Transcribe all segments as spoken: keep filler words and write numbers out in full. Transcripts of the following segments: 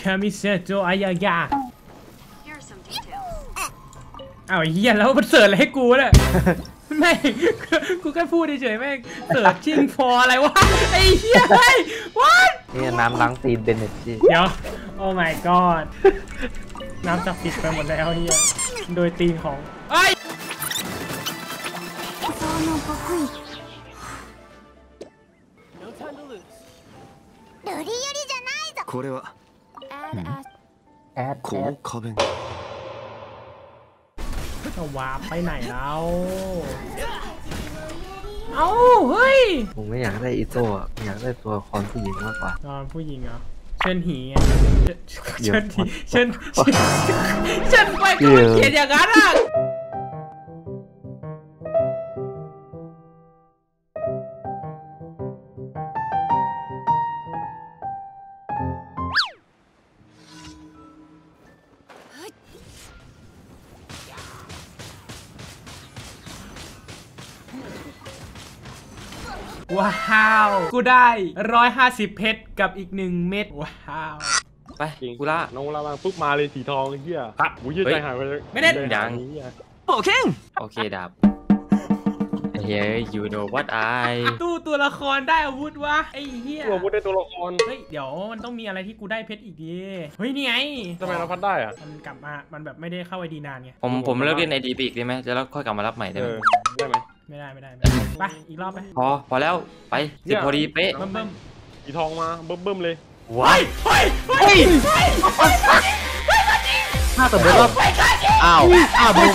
Camisette Ayaya อ้าวไอ้เหี้ยแล้วมันเสิร์ชอะไรให้กูเนี่ยไม่กูแค่พูดเฉยๆแม่งเสิร์ชชิงฟออะไรวะไอ้เหี้ยไอ้วัดนี่น้ำล้างตีนเบนเนจีเดี๋ยวโอ้ my god น้ำจับปิดไปหมดแล้วเหี้ยโดยตีนของไอ้これはこの壁がจะวาไปไหนแล้วเอ้าเฮ้ยผมไม่อยากได้อีโต้อยากได้ตัวคอนผู้หญิงมากกว่าคอนผู้หญิงเหรอเชิญหีเชิญหีเชิญเชิญไปก็ไม่เขียนอย่างนั้นอ่ะว้าวกูได้หนึ่งร้อยห้าสิบเพชรกับอีกหนึ่งเม็ดว้าวไปกูละน้องละวางปุ๊บมาเลยสีทองไอ้เหี้ยครับกูยืดใจหายไปเลยไม่ได้ยังโอเคโอเคดับเฮ้ย you know what I ตู้ตัวละครได้อาวุธวะไอ้เหี้ยตัวกูได้ตัวละครเฮ้ยเดี๋ยวมันต้องมีอะไรที่กูได้เพชรอีกดิเฮ้ยนี่ไงทำไมเราพัดได้อะมันกลับมามันแบบไม่ได้เข้าไอดีนานไงผมผมเลิกเล่นไอดีไปอีกได้ไหมจะแล้วค่อยกลับมารับใหม่ได้ไหมได้ไหมไม่ได้ไม่ได้ไปอีกรอบไปพอพอแล้วไปสิบพอดีเป๊ะเบิ่มๆสีทองมาเบิ่มๆเลยว้ายเฮ้ยเฮ้ยเฮ้ยฆ่าตัวเบลล์อ้าวอ้าวบูม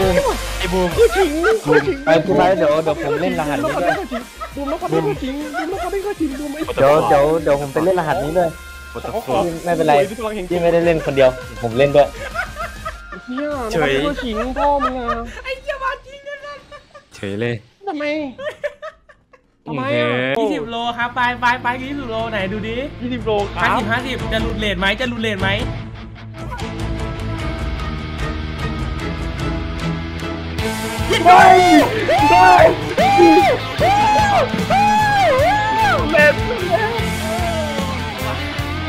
บูมไอ้บูมก็ทิ้งก็ทิ้งไปกูไปเดี๋ยวเดี๋ยวผมเล่นรหัสนี้ด้วยบูมแล้วก็เล่นก็ทิ้งบูมแล้วก็เล่นก็ทิ้งบูมไอ้เดี๋ยวเดี๋ยวเดี๋ยวผมไปเล่นรหัสนี้ด้วยไม่เป็นไรที่ไม่ได้เล่นคนเดียวผมเล่นด้วยเฉยก็ทิ้งพ่อมึงอะไอ้เจ้าบ้าทิ้งนั่นน่ะเฉยเลยทำไมทำไมอ่ะยี่สิบโลครับไปไปไปยี่สิบโลไหนดูดิยี่สิบโลห้าสิบห้าสิบจะหลุดเลทไหมจะหลุดเลทไหมได้ได้เลท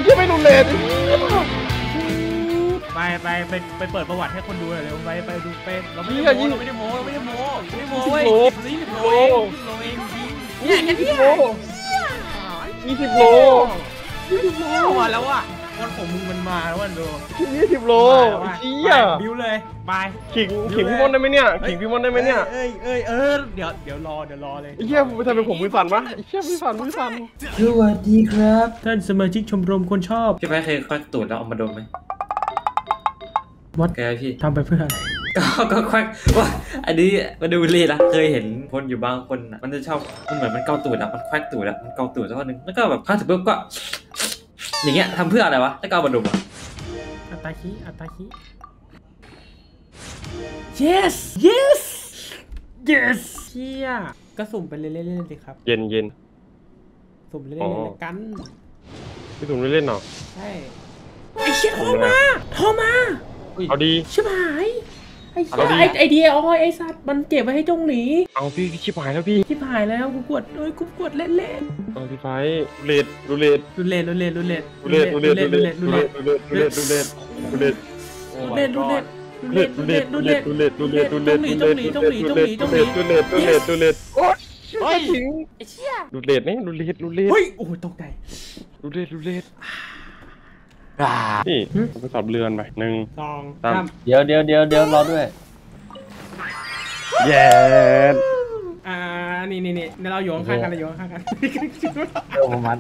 ยังไม่หลุดเลทไปไปไปไปเปิดประวัติให้คนดูหน่อยเร็วไปไปดูไปเราไม่ได้โม้เราไม่ได้โม้เราไม่ได้โม้ไม่ได้โม้เว้ยยี่สิบโลเองยี่สิบโลยี่สิบโลยี่สิบโลมาแล้วอ่ะวันผมมึงมันมาแล้ววันดูยี่สิบโลเจี๊ยบบิ้วเลยไปขิงขิงพี่มอนได้ไหมเนี่ยขิงพี่มอนได้ไหมเนี่ยเอ้ยเอ้ยเออเดี๋ยวเดี๋ยวรอเดี๋ยวรอเลยเจี๊ยบทำเป็นผมมือสั่นวะเจี๊ยบมือสั่นมือสั่นสวัสดีครับท่านสมาชิกชมรมคนชอบพี่ไปเคยควักตูดแล้วเอามาดมไหมมดแกพี่ทำไปเพื่ออะไรก็ควักว่าอันนี้มาดูเลยนะเคยเห็นคนอยู่บางคนนะมันจะชอบมันเหมือนมันเกาตูดอะมันควักตูดอะมันเกาตูดสักคนหนึ่งแล้วก็แบบควักเสร็จปุ๊บก็อย่างเงี้ยทำเพื่ออะไรวะแล้วก็มาดมอะอัตาคิอัตาคิ yes yes yes เชี่ยก็สุ่มไปเล่นๆเลยครับเย็นเย็นสุ่มเล่นๆกันพี่สุ่มเล่นๆหรอใช่ไอ้เชี่ยโทรมาโทรมาเอาดีชิบหายไอ้ไอเดียอ๋อไอสัตว์มันเก็บไว้ให้จงหลีเอาพี่ชิบหายแล้วพี่ชิบหายแล้วกูกดเอ้ยกูกดเล่นเล่นเอาพี่ไฟเล็ดดูเล็ดดูเล็ดดูเล็ดดูเล็ดดูเล็ดดูเล็ดดูเล็ดดูเล็ดดูเล็ดดูเล็ดดูเล็ดดูเล็ดดูเล็ดดูเล็ดดูเล็ดดูเล็ดดูเล็ดดูเล็ดดูเล็ดดูเล็ดดูเล็ดดูเล็ดดูเล็ดดูเล็ดโอ๊ยไอ้เชี่ยดูเล็ดนี่ดูเล็ดดูเล็ดเฮ้ยโอ้ตกใจดูเล็ดดูเล็ดนี่ไปสอบเรือนไปหนึ่งสองสามเดี๋ยวเดี๋ยวเดี๋ยวเดี๋ยวรอด้วยเย็นอ่านี่นี่นี่เราโยงข้างกันเราโยงข้างกันโอ้มัน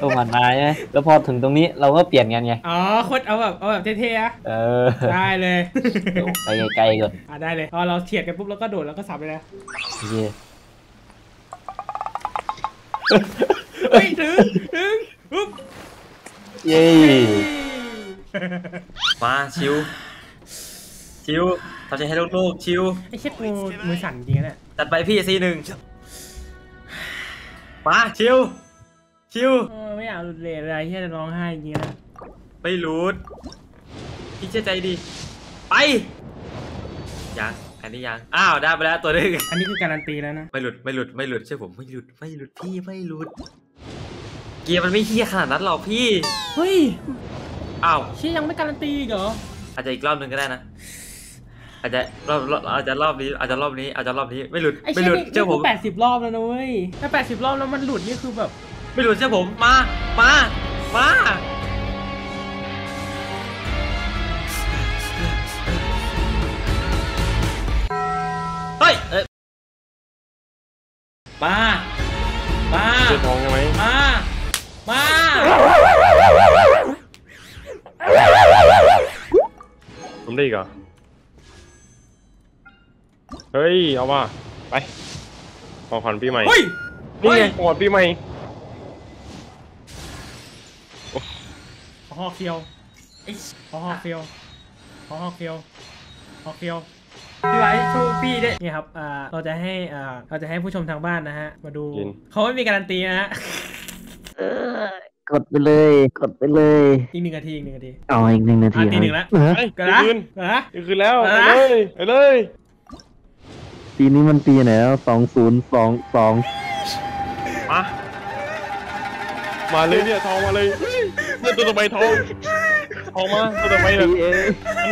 โอ้มันนายแล้วพอถึงตรงนี้เราก็เปลี่ยนกันไงอ๋อโคตรเอาแบบเอาแบบเท่ๆอะเออได้เลยไปไกลๆก่อนอ่ะได้เลยพอเราเฉียดกันปุ๊บแล้วก็โดดแล้วก็สับเลยนะเย่เฮ้ยถึงถึงปุ๊บเย้มาชิวชิวทำใจให้โล่งๆชิวไอ้เช็ดมือมือสั่นจริงเนี่ยจัดไปพี่ซีหนึ่งมาชิวชิวไม่อยากหลุดเลยอะไรที่จะร้องไห้จริงนะไปหลุดพี่เชื่อใจดีไปยังอันนี้ยังอ้าวได้ไปแล้วตัวนึงอันนี้คือการันตีแล้วนะไม่หลุดไม่หลุดไม่หลุดเชื่อผมไม่หลุดไม่หลุดพี่ไม่หลุดเกียร์มันไม่เฮี้ยขนาดนั้นหรอกพี่ เฮ้ยอ้าวชี้ยังไม่การันตีเหรออาจจะอีกรอบนึงก็ได้นะอาจจะรอบอาจจะรอบนี้อาจจะรอบนี้อาจจะรอบนี้ไม่หลุดไม่หลุดเจ้าผมแปดสิบรอบแล้วนะเว้ยถ้าแปดสิบรอบแล้วมันหลุดนี่คือแบบไม่หลุดเจ้าผมมามามาเฮ้ยเอ๊ะมามาเจอทองใช่ไหมมามาผมได้อีกเหรอเฮ้ยเอาว่าไปขอขวัญปีใหม่นี่ไงขวัญปีใหม่ห่อเคียวห่อเคียวห่อเคียวห่อเคียวพี่ไว้ชูพี่ได้นี่ครับเราจะให้เราจะให้ผู้ชมทางบ้านนะฮะมาดูเขาไม่มีการันตีนะฮะกดไปเลยกดไปเลยอีกหนึ่งนาทีอีกหนึ่งนาทีอ๋ออีกหนึ่งนาทีอีกหนึ่งแล้วกระนั้นกระนั้นคืนแล้วเลยเลยปีนี้มันปีไหนแล้วสองศูนย์สองสองมามาเลยเนี่ยทองมาเลยเนี่ยตัวต่อไปทองทองมาตัวต่อไปแบบฉัน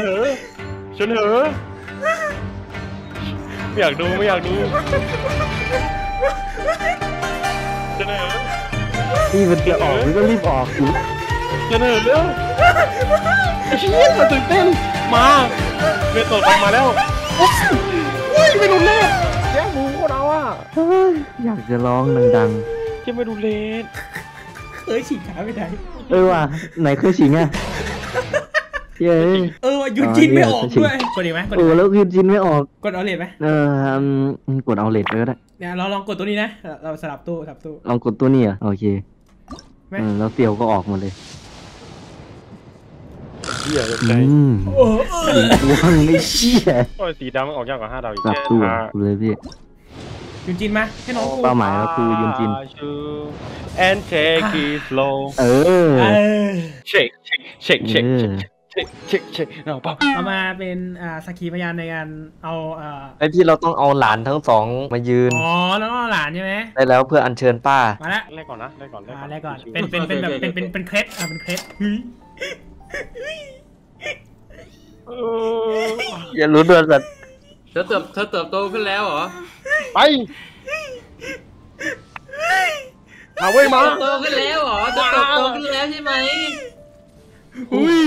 เหอะฉันเหอะไม่อยากดูไม่อยากดูฉันเหอะนี่มันจะออกมันก็รีบออกอยู่ฉันเหอะแล้วไอ้เชี่ยมันตื่นเต้นมาเป็นตัวต่อไปมาแล้วไม่ดูเลสแย่บูโคตรเอาอ่ะอยากจะร้องดังๆจะไม่ดูเลสเอ้ยฉีกขาไม่ได้เออว่ะไหนเคยฉีกอ่ะเออเออยูจินไม่ออกด้วยกดดีไหมกดแล้วยูจินไม่ออกกดเอาเลสไหมเออกดเอาเลสก็ได้เนี่ยเราลองกดตัวนี้นะเราสลับตู้สลับตู้ลองกดตัวนี้อ่ะโอเคแล้วเสียวก็ออกหมดเลยเหี้ยเลยตัวไม่เชี่ยสีดำมันออกยากกว่าห้าดาวอีกจับตัวเลยพี่ยืนจินมาให้น้องกูเป้าหมายก็คือยืนจิน and take it slow เออ shake shake shake shake shake shake shake เราปั๊บเรามาเป็นสักขีพยานในการเอาไอพี่เราต้องเอาหลานทั้งสองมายืนอ๋อแล้วเอาหลานใช่ไหมได้แล้วเพื่ออัญเชิญป้ามาแล้วแรกก่อนนะแรกก่อนแรกก่อนเป็นเป็นเป็นแบบเป็นเป็นเป็นเคล็ดอ่ะเป็นเคล็ดอย่าลุ้นด้วยสัตว์เธอเติบเธอเติบโตขึ้นแล้วเหรอไปเอาไว้มาโตขึ้นแล้วเหรอเติบโตขึ้นแล้วใช่ไหมอุ้ย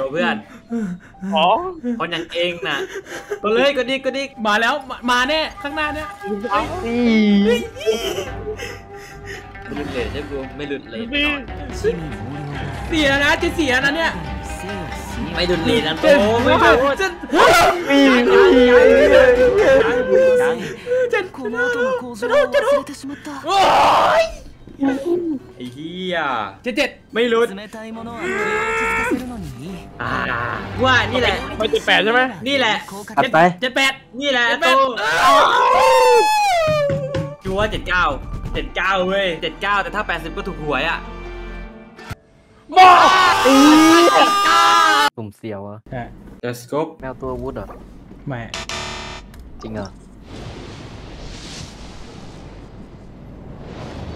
ตัวเพื่อนอ๋อคนอย่างเองน่ะตัวเลยก็ดิกก็ดิกมาแล้วมาแน่ข้างหน้าเนี่ยไม่หลุดเลยใช่ไหมไม่หลุดเลยเสียนะจะเสียนะเนี่ยไม่หลุดเลยนะโอ้ไม่หลุดจะจะคุณจะดูจะดูโอ้ยไอ้เหี้ยเจ็ดเจ็ดไม่หลุดว่านี่แหละไปเจ็ดแปดใช่ไหมนี่แหละเจ็ดเจ็ดแปดนี่แหละดูว่าเจ็ดเก้าเจ็ดเก้าเว้ยเจ็ดเก้าแต่ถ้าแปดสิบก็ถูกหวยอ่ะบ้าอีสุ่มเสียวอ่ะเอสก๊อปแมวตัววูดเหรอไม่จริงเหรอ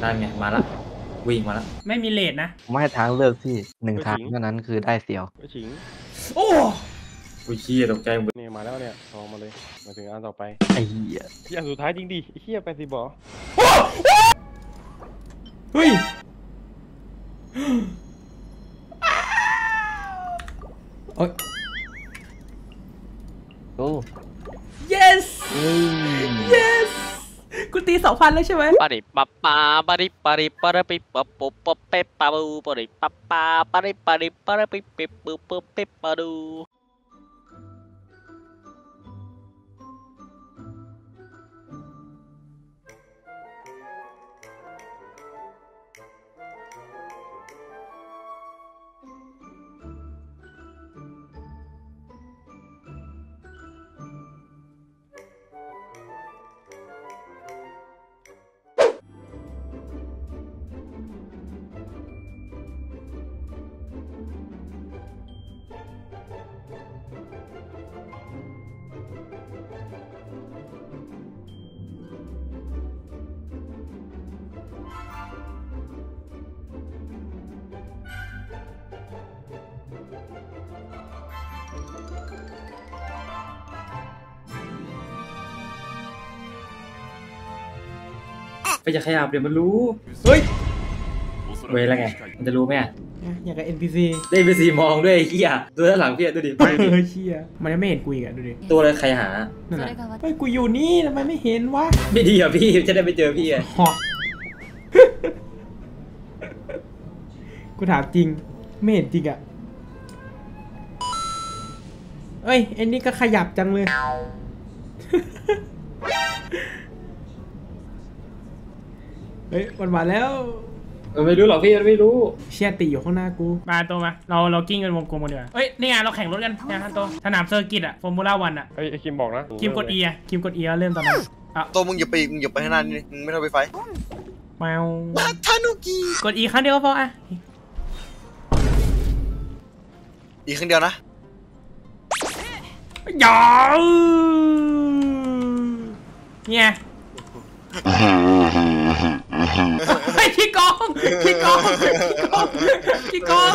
ได้ไงมาละวิ่งมาละไม่มีเลทนะไม่ให้ทางเลือกที่หนึ่งทางเท่านั้นคือได้เสียวไม่จริงโอ้วิชี่ตกใจเนี่ยมาแล้วเนี่ยทองมาเลยมาถึงอันต่อไปไอ้เหี้ยอันสุดท้ายจริงดิไอ้เหี้ยไปสิบอเฮ้ยโอ้ยโอ้ yes yes กูตีสองพันแล้วใช่ไหมปาริปปาปาริปาริปาริปิปปปเปปาบูปาริปปาปาริปาริปาริปิปปปเปปาดู ไปจะขยับเดี๋ยวมันรู้เฮ้ยเว้ยแล้วไงมันจะรู้ไหมอ่ะอย่างกับ เอ็น พี ซี ได้ เอ็น พี ซี มองด้วยเฮียดูด้านหลังเพี้ยดูดิเฮ้ยเฮียมันไม่เห็นกูอีกอ่ะดูดิตัวอะไรใครหาไอ้กูอยู่นี่ทำไมไม่เห็นวะไม่ดีอ่ะพี่จะได้ไปเจอพี่อ่ะกูถามจริงไม่เห็นจริงอ่ะเอ้ยไอ้นี่ก็ขยับจังเลยเฮ้ยมันมาแล้วไม่รู้หรอกพี่ไม่รู้เชี่ยตีอยู่ข้างหน้ากูมาตัวมาเราเรากิ้งกันวงกลมกันดีกว่าเอ้ยนี่ไงเราแข่งรถกันนะท่านตัวสนามเซอร์กิตอะฟอร์มูล่าวันอะไอ้คิมบอกนะคิมกด E อะคิมกด E แล้วเริ่มตอนนั้นอะตัวมึงอย่าไปมึงอย่าไปข้างหน้านี่มึงไม่เท่าไปไฟแมวทานุกิกด E ครั้งเดียวก็พออะ E ครั้งเดียวนะอย่าเนี่ยพี่กองพี่กองพี่กองพี่กอง